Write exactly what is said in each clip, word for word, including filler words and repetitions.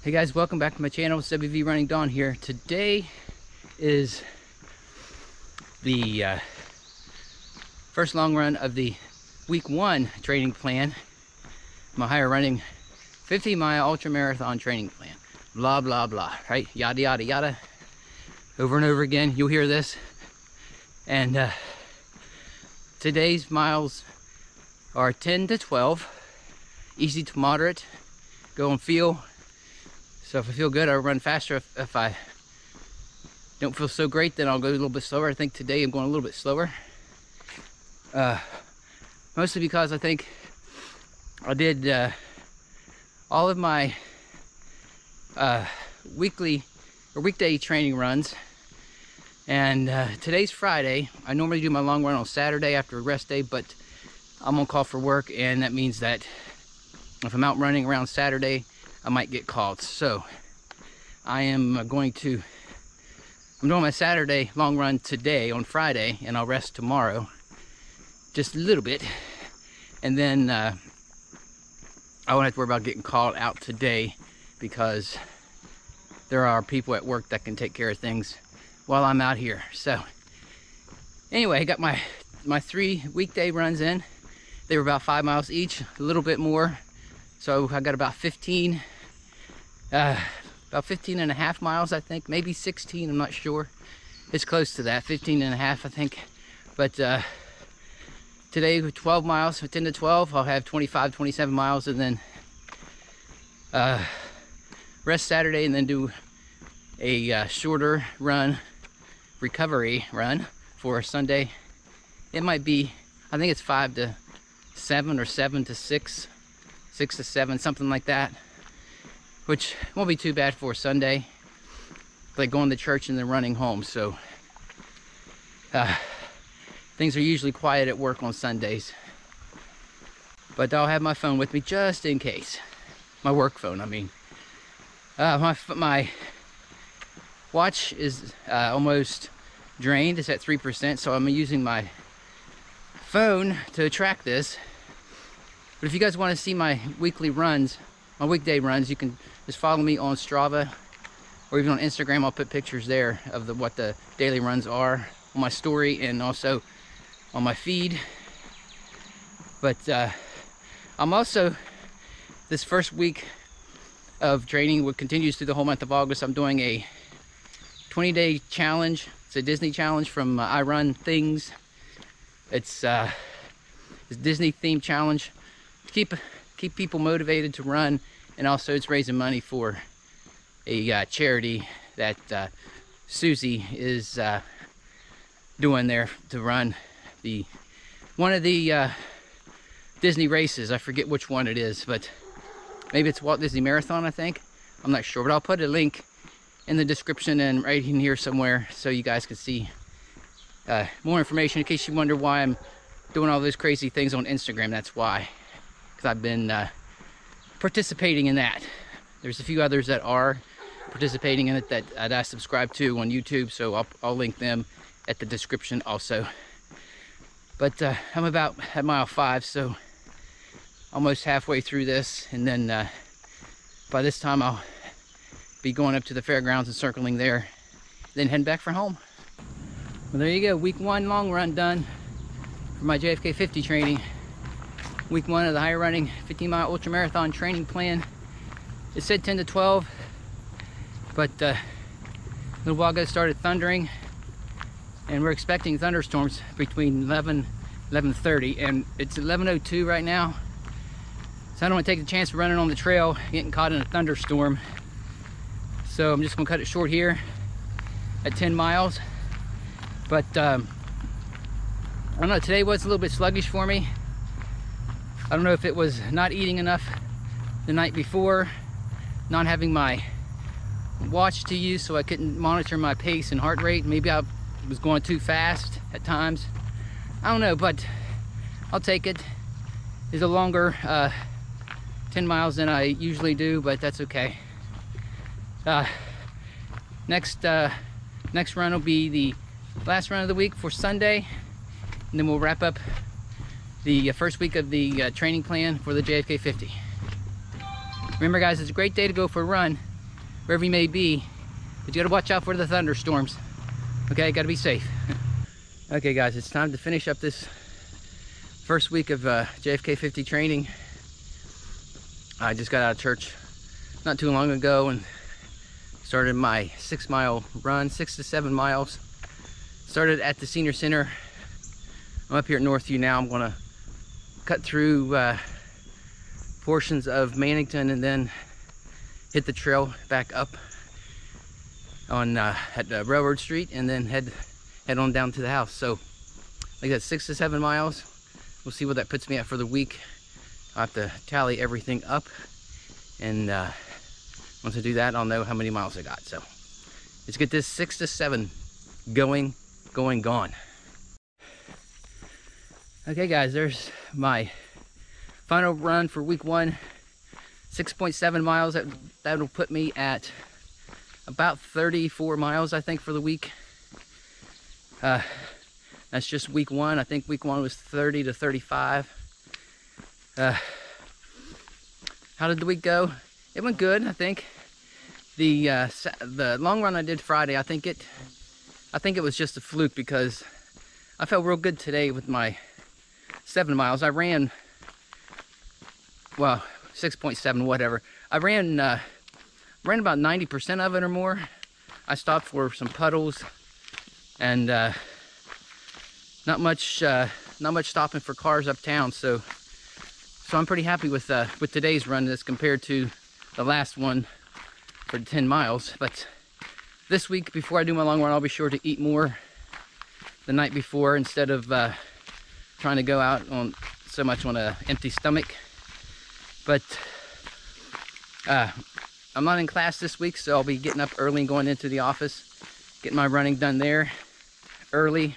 Hey guys, welcome back to my channel. It's W V Running Dawn here. Today is the uh, first long run of the week one training plan, my Hyer Running fifty mile ultra marathon training plan. Blah, blah, blah, right? Yada, yada, yada. Over and over again, you'll hear this. And uh, today's miles are ten to twelve, easy to moderate, go and feel. So if I feel good, I'll run faster. If, if I don't feel so great, then I'll go a little bit slower. I think today I'm going a little bit slower. Uh, mostly because I think I did uh, all of my uh, weekly or weekday training runs. And uh, today's Friday. I normally do my long run on Saturday after a rest day, but I'm on call for work. And that means that if I'm out running around Saturday, I might get called. So I am going to, I'm doing my Saturday long run today on Friday, and I'll rest tomorrow just a little bit, and then uh, I won't have to worry about getting called out today because there are people at work that can take care of things while I'm out here. So anyway, I got my my three weekday runs in. They were about five miles each, a little bit more. So I got about fifteen, uh, about fifteen and a half miles, I think, maybe sixteen, I'm not sure. It's close to that, fifteen and a half, I think. But uh, today, twelve miles, ten to twelve, I'll have twenty-five, twenty-seven miles, and then uh, rest Saturday, and then do a uh, shorter run, recovery run for Sunday. It might be, I think it's five to seven or seven to six. Six to seven, something like that, which won't be too bad for Sunday, like going to church and then running home. So uh, things are usually quiet at work on Sundays, but I'll have my phone with me just in case. My work phone, I mean. Uh, my, my watch is uh, almost drained. It's at three percent, so I'm using my phone to track this. But if you guys want to see my weekly runs, my weekday runs, you can just follow me on Strava or even on Instagram. I'll put pictures there of the, what the daily runs are on my story and also on my feed. But uh, I'm also, this first week of training will continues through the whole month of August. I'm doing a twenty day challenge. It's a Disney challenge from uh, I Run Things. It's, uh, it's a Disney themed challenge. Keep keep people motivated to run, and also it's raising money for a uh, charity that uh, Susie is uh, doing there to run the one of the uh, Disney races. I forget which one it is, but maybe it's Walt Disney Marathon, I think. I'm not sure, but I'll put a link in the description and right in here somewhere so you guys can see uh, more information in case you wonder why I'm doing all those crazy things on Instagram. That's why. Because I've been uh, participating in that. There's a few others that are participating in it that, that I subscribe to on YouTube, so I'll, I'll link them at the description also. But uh, I'm about at mile five, so almost halfway through this, and then uh, by this time I'll be going up to the fairgrounds and circling there, then heading back for home. Well, there you go, week one long run done for my J F K fifty training. Week one of the Hyer Running fifty mile ultra marathon training plan. It said ten to twelve, but uh, a little while ago started thundering, and we're expecting thunderstorms between eleven, eleven thirty, and it's eleven oh two right now. So I don't want to take the chance of running on the trail, getting caught in a thunderstorm. So I'm just gonna cut it short here at ten miles. But um, I don't know, today was a little bit sluggish for me. I don't know if it was not eating enough the night before, not having my watch to use so I couldn't monitor my pace and heart rate. Maybe I was going too fast at times. I don't know, but I'll take it. It's a longer uh, ten miles than I usually do, but that's okay. Uh, next, uh, next run will be the last run of the week for Sunday, and then we'll wrap up the first week of the uh, training plan for the J F K fifty. Remember guys, it's a great day to go for a run. wherever you may be. But you gotta watch out for the thunderstorms. Okay, gotta be safe. Okay guys, it's time to finish up this first week of uh, J F K fifty training. I just got out of church not too long ago and started my six mile run, six to seven miles. Started at the senior center. I'm up here at Northview now. I'm gonna cut through uh, portions of Mannington and then hit the trail back up on uh, at uh, Railroad Street and then head head on down to the house. So like that, six to seven miles. We'll see what that puts me at for the week. I'll have to tally everything up, and uh, once I do that, I'll know how many miles I got. So let's get this six to seven going, going, gone. Okay guys, there's my final run for week one, six point seven miles. That, that'll put me at about thirty-four miles, I think, for the week. Uh, that's just week one. I think week one was thirty to thirty-five. Uh, how did the week go? It went good, I think. The, uh, the long run I did Friday, I think it, I think it was just a fluke because I felt real good today with my seven miles. I ran, well, six point seven, whatever. I ran, uh, ran about ninety percent of it or more. I stopped for some puddles and uh, not much, uh, not much stopping for cars uptown. So, so I'm pretty happy with uh, with today's run as compared to the last one for ten miles. But this week, before I do my long run, I'll be sure to eat more the night before instead of. Uh, trying to go out on so much on an empty stomach. But uh, I'm not in class this week, so I'll be getting up early and going into the office, getting my running done there early,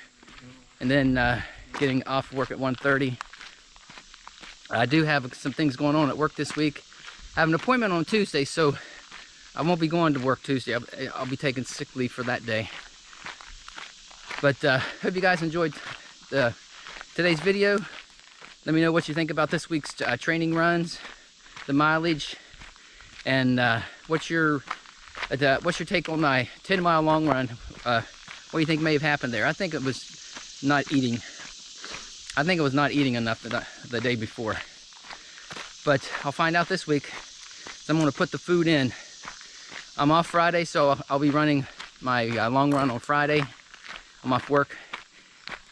and then uh, getting off work at one thirty. I do have some things going on at work this week. I have an appointment on Tuesday, so I won't be going to work Tuesday. I'll, I'll be taking sick leave for that day. But uh, hope you guys enjoyed the today's video. Let me know what you think about this week's uh, training runs, the mileage, and uh, what's your uh, the, what's your take on my ten mile long run? Uh, what do you think may have happened there? I think it was not eating. I think it was not eating enough the, the day before. But I'll find out this week. So I'm going to put the food in. I'm off Friday, so I'll, I'll be running my uh, long run on Friday. I'm off work.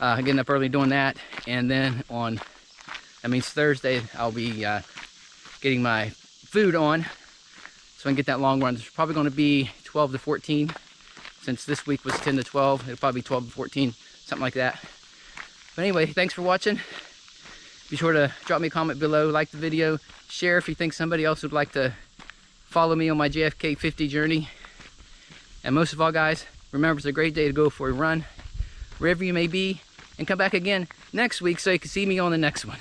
Uh, getting up early doing that, and then on, that means Thursday, I'll be uh, getting my food on so I can get that long run. It's probably going to be twelve to fourteen, since this week was ten to twelve. It'll probably be twelve to fourteen, something like that. But anyway, thanks for watching. Be sure to drop me a comment below, like the video, share if you think somebody else would like to follow me on my J F K fifty journey. And most of all, guys, remember it's a great day to go for a run, wherever you may be. And come back again next week so you can see me on the next one.